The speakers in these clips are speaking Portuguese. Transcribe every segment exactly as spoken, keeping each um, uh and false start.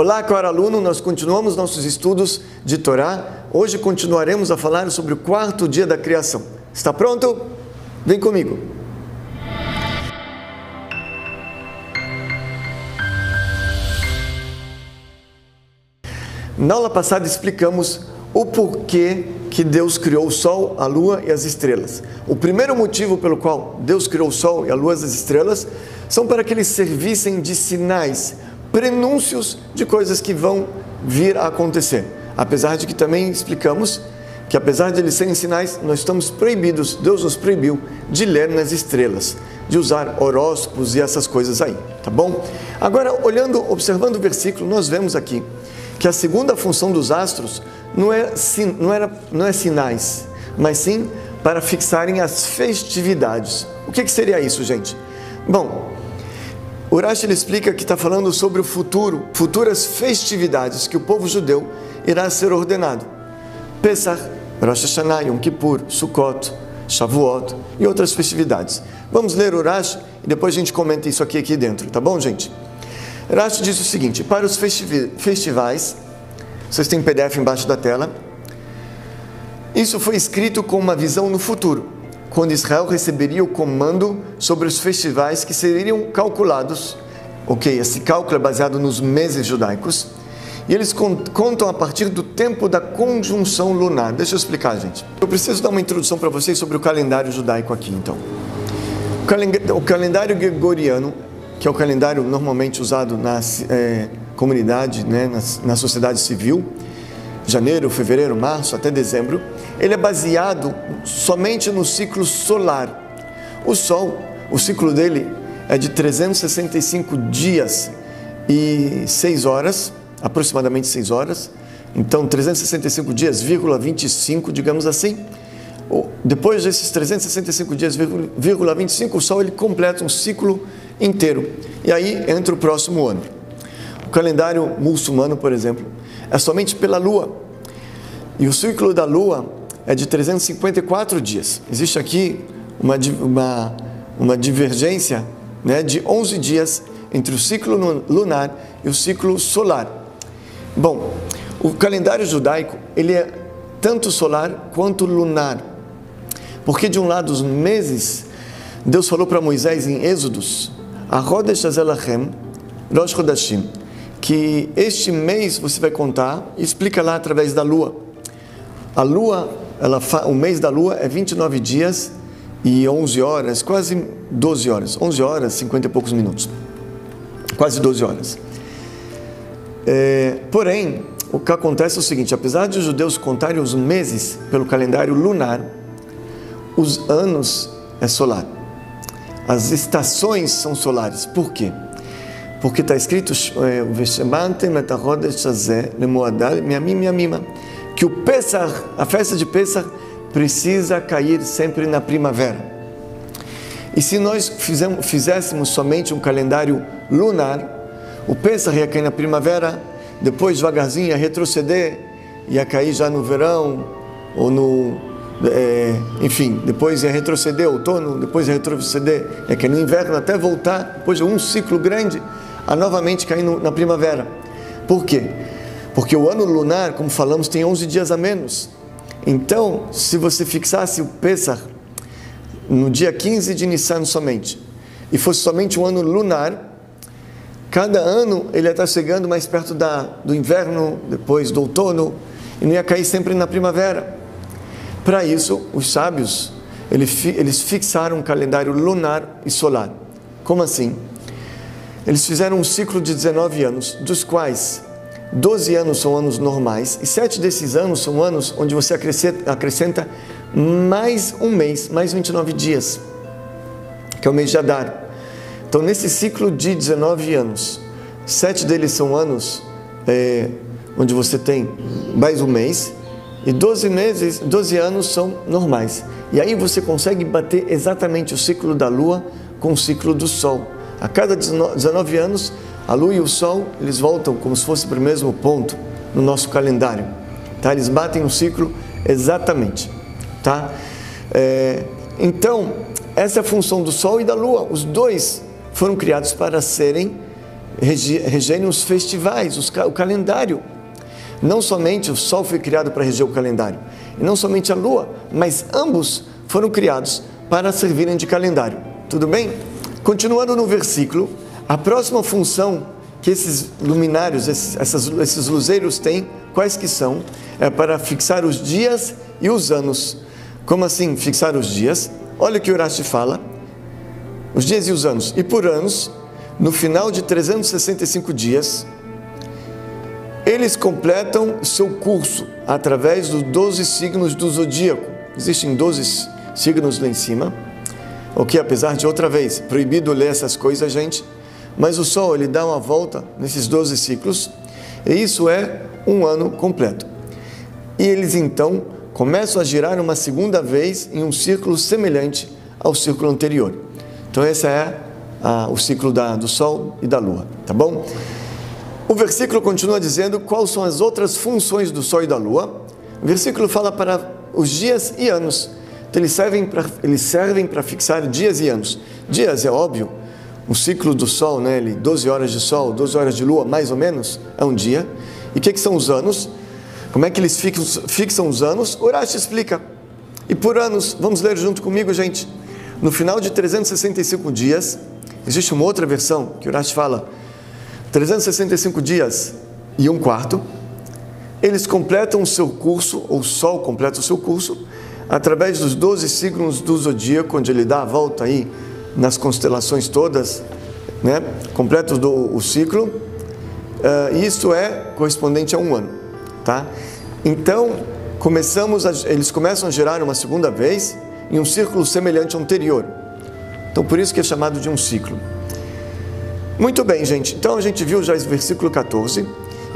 Olá, caro aluno, nós continuamos nossos estudos de Torá. Hoje continuaremos a falar sobre o quarto dia da criação. Está pronto? Vem comigo. Na aula passada explicamos o porquê que Deus criou o Sol, a Lua e as estrelas. O primeiro motivo pelo qual Deus criou o Sol e a Lua e as estrelas são para que eles servissem de sinais, prenúncios de coisas que vão vir a acontecer. Apesar de que também explicamos que, apesar de eles serem sinais, nós estamos proibidos, Deus nos proibiu de ler nas estrelas, de usar horóscopos e essas coisas aí, tá bom? Agora, olhando, observando o versículo, nós vemos aqui que a segunda função dos astros não é, não era, não é sinais, mas sim para fixarem as festividades. O que, que seria isso, gente? Bom, o Rashi ele explica que está falando sobre o futuro, futuras festividades que o povo judeu irá ser ordenado. Pesach, Rosh Hashanah, Yom Kippur, Sukkot, Shavuot e outras festividades. Vamos ler o Rashi e depois a gente comenta isso aqui, aqui dentro, tá bom, gente? Rashi diz o seguinte: para os festivais, vocês têm um P D F embaixo da tela, isso foi escrito com uma visão no futuro, quando Israel receberia o comando sobre os festivais que seriam calculados. Ok, esse cálculo é baseado nos meses judaicos, e eles contam a partir do tempo da conjunção lunar. Deixa eu explicar, gente. Eu preciso dar uma introdução para vocês sobre o calendário judaico aqui, então. O, calen o calendário gregoriano, que é o calendário normalmente usado na é, comunidade, né, na, na sociedade civil, janeiro, fevereiro, março, até dezembro, ele é baseado somente no ciclo solar. O Sol, o ciclo dele é de trezentos e sessenta e cinco dias e seis horas, aproximadamente seis horas, então trezentos e sessenta e cinco dias, vírgula vinte e cinco, digamos assim. Depois desses trezentos e sessenta e cinco dias, vírgula vinte e cinco, o Sol ele completa um ciclo inteiro, e aí entra o próximo ano. O calendário muçulmano, por exemplo, é somente pela Lua, e o ciclo da Lua é de trezentos e cinquenta e quatro dias. Existe aqui uma, uma, uma divergência, né, de onze dias entre o ciclo lunar e o ciclo solar. Bom, o calendário judaico ele é tanto solar quanto lunar, porque de um lado os meses, Deus falou para Moisés em Êxodos, a Rodesh Azelachem, Rosh Chodashim, que este mês você vai contar, explica lá através da lua. A lua, ela fa... o mês da lua é vinte e nove dias e onze horas, quase doze horas, onze horas, cinquenta e poucos minutos, quase doze horas. É... Porém, o que acontece é o seguinte: apesar de os judeus contarem os meses pelo calendário lunar, os anos é solar. As estações são solares. Por quê? Porque está escrito que o Pesach, a festa de Pesach, precisa cair sempre na primavera. E se nós fizéssemos somente um calendário lunar, o Pesach ia cair na primavera, depois devagarzinho ia retroceder, ia cair já no verão, ou no... É, enfim, depois ia retroceder, outono, depois ia retroceder, ia cair no inverno, até voltar, depois de um ciclo grande, a novamente cair no, na primavera. Por quê? Porque o ano lunar, como falamos, tem onze dias a menos. Então, se você fixasse o Pesach no dia quinze de Nisan somente, e fosse somente um ano lunar, cada ano ele ia estar chegando mais perto da, do inverno, depois do outono, e não ia cair sempre na primavera. Para isso, os sábios, eles fixaram um calendário lunar e solar. Como assim? Eles fizeram um ciclo de dezenove anos, dos quais doze anos são anos normais, e sete desses anos são anos onde você acrescenta mais um mês, mais vinte e nove dias, que é o mês de Adar. Então, nesse ciclo de dezenove anos, sete deles são anos é, onde você tem mais um mês, e doze meses, doze anos são normais. E aí você consegue bater exatamente o ciclo da Lua com o ciclo do Sol. A cada dezenove anos, a Lua e o Sol, eles voltam como se fosse para o mesmo ponto no nosso calendário, tá? Eles batem o ciclo exatamente, tá? É, então, essa é a função do Sol e da Lua. Os dois foram criados para serem regem os festivais, os, o calendário. Não somente o Sol foi criado para reger o calendário, e não somente a Lua, mas ambos foram criados para servirem de calendário. Tudo bem? Continuando no versículo, a próxima função que esses luminários, esses, essas, esses luzeiros têm, quais que são? É para fixar os dias e os anos. Como assim fixar os dias? Olha o que o Rashi fala, os dias e os anos. E por anos, no final de trezentos e sessenta e cinco dias, eles completam seu curso através dos doze signos do Zodíaco. Existem doze signos lá em cima, o que, apesar de, outra vez, proibido ler essas coisas, gente, mas o Sol, ele dá uma volta nesses doze ciclos, e isso é um ano completo. E eles, então, começam a girar uma segunda vez em um círculo semelhante ao círculo anterior. Então, esse é a, o ciclo da, do Sol e da Lua, tá bom? O versículo continua dizendo quais são as outras funções do Sol e da Lua. O versículo fala para os dias e anos. Então, eles servem para, eles servem para fixar dias e anos. Dias, é óbvio, o ciclo do Sol, né, ele, doze horas de Sol, doze horas de Lua, mais ou menos, é um dia. E o que, que são os anos? Como é que eles fixam, fixam os anos? O Rashi explica. E por anos, vamos ler junto comigo, gente. No final de trezentos e sessenta e cinco dias, existe uma outra versão que o Rashi fala, trezentos e sessenta e cinco dias e um quarto, eles completam o seu curso, ou o Sol completa o seu curso, através dos doze signos do Zodíaco, onde ele dá a volta aí nas constelações todas, né? Completa o, o ciclo, uh, e isso é correspondente a um ano, tá? Então, começamos a, eles começam a girar uma segunda vez em um círculo semelhante ao anterior. Então, por isso que é chamado de um ciclo. Muito bem, gente. Então, a gente viu já esse versículo quatorze.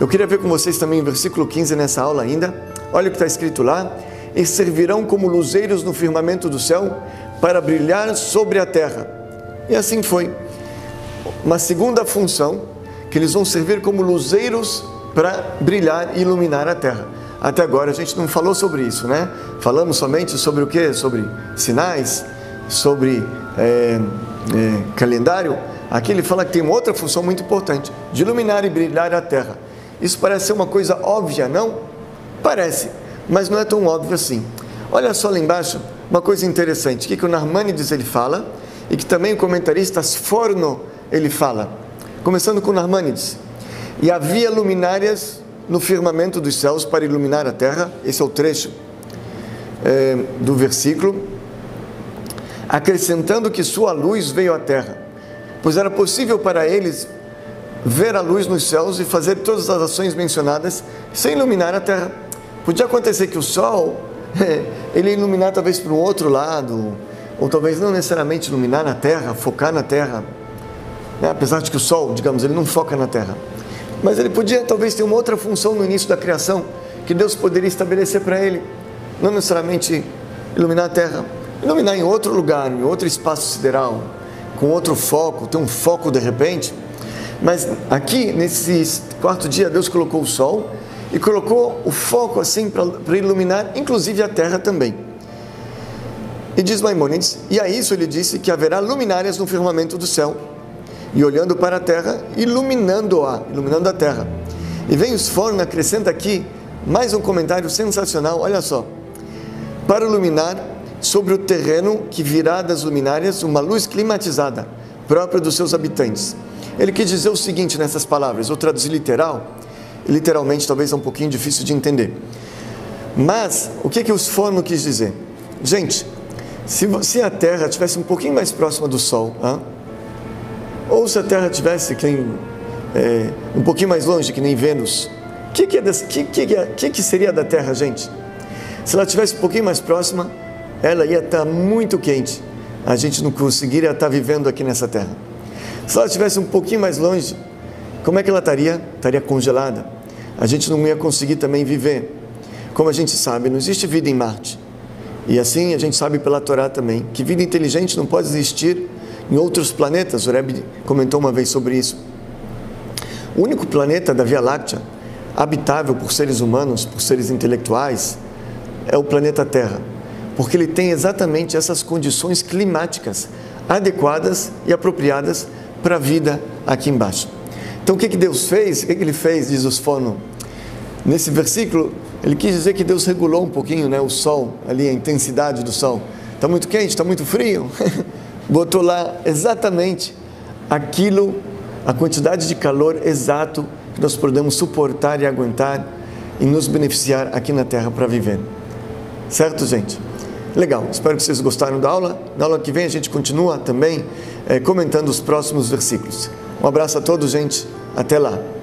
Eu queria ver com vocês também o versículo quinze nessa aula ainda. Olha o que está escrito lá. E servirão como luzeiros no firmamento do céu para brilhar sobre a terra. E assim foi. Uma segunda função, que eles vão servir como luzeiros para brilhar e iluminar a terra. Até agora a gente não falou sobre isso, né? Falamos somente sobre o quê? Sobre sinais, sobre é, é, calendário. Aqui ele fala que tem uma outra função muito importante, de iluminar e brilhar a terra. Isso parece ser uma coisa óbvia, não? Parece, mas não é tão óbvio assim. Olha só lá embaixo, uma coisa interessante, que, que o Nachmanides ele fala, e que também o comentarista Sforno ele fala. Começando com o Nachmanides. E havia luminárias no firmamento dos céus para iluminar a terra. Esse é o trecho é, do versículo. Acrescentando que sua luz veio à terra, pois era possível para eles ver a luz nos céus e fazer todas as ações mencionadas sem iluminar a terra. Podia acontecer que o Sol, ele iluminar talvez para um outro lado, ou talvez não necessariamente iluminar na terra, focar na terra, né? Apesar de que o Sol, digamos, ele não foca na terra. Mas ele podia talvez ter uma outra função no início da criação, que Deus poderia estabelecer para ele, não necessariamente iluminar a terra, iluminar em outro lugar, em outro espaço sideral, com outro foco, tem um foco de repente. Mas aqui, nesse quarto dia, Deus colocou o Sol e colocou o foco assim para iluminar, inclusive a terra também. E diz Maimonides, e a isso ele disse que haverá luminárias no firmamento do céu, e olhando para a terra, iluminando-a, iluminando a terra. E vem o Sforno, acrescenta aqui mais um comentário sensacional, olha só, para iluminar sobre o terreno que virá das luminárias uma luz climatizada, própria dos seus habitantes. Ele quis dizer o seguinte nessas palavras, ou traduzir literal, literalmente talvez é um pouquinho difícil de entender. Mas, o que que o Sforno quis dizer? Gente, se, se a Terra estivesse um pouquinho mais próxima do Sol, hein? Ou se a Terra estivesse é, um pouquinho mais longe, que nem Vênus, o que que, é que, que, que que seria da Terra, gente? Se ela estivesse um pouquinho mais próxima, ela ia estar muito quente, a gente não conseguiria estar vivendo aqui nessa terra. Se ela estivesse um pouquinho mais longe, como é que ela estaria? Estaria congelada, a gente não ia conseguir também viver. Como a gente sabe, não existe vida em Marte, e assim a gente sabe pela Torá também, que vida inteligente não pode existir em outros planetas. O Rebbe comentou uma vez sobre isso. O único planeta da Via Láctea, habitável por seres humanos, por seres intelectuais, é o planeta Terra, porque ele tem exatamente essas condições climáticas adequadas e apropriadas para a vida aqui embaixo. Então o que, que Deus fez? O que, que ele fez, diz o Sforno? Nesse versículo, ele quis dizer que Deus regulou um pouquinho, né, o sol, ali, a intensidade do sol. Está muito quente, está muito frio. Botou lá exatamente aquilo, a quantidade de calor exato que nós podemos suportar e aguentar e nos beneficiar aqui na Terra para viver. Certo, gente? Legal, espero que vocês gostaram da aula. Na aula que vem a gente continua também é, comentando os próximos versículos. Um abraço a todos, gente. Até lá.